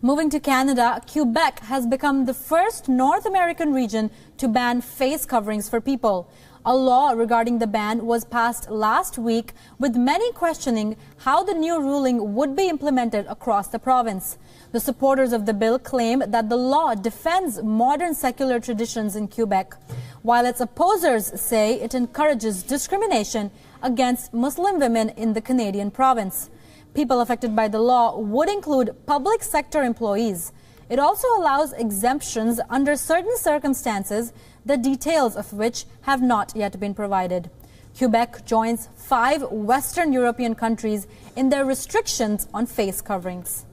Moving to Canada, Quebec has become the first North American region to ban face coverings for people. A law regarding the ban was passed last week, with many questioning how the new ruling would be implemented across the province. The supporters of the bill claim that the law defends modern secular traditions in Quebec, while its opposers say it encourages discrimination against Muslim women in the Canadian province. People affected by the law would include public sector employees. It also allows exemptions under certain circumstances, the details of which have not yet been provided. Quebec joins 5 Western European countries in their restrictions on face coverings.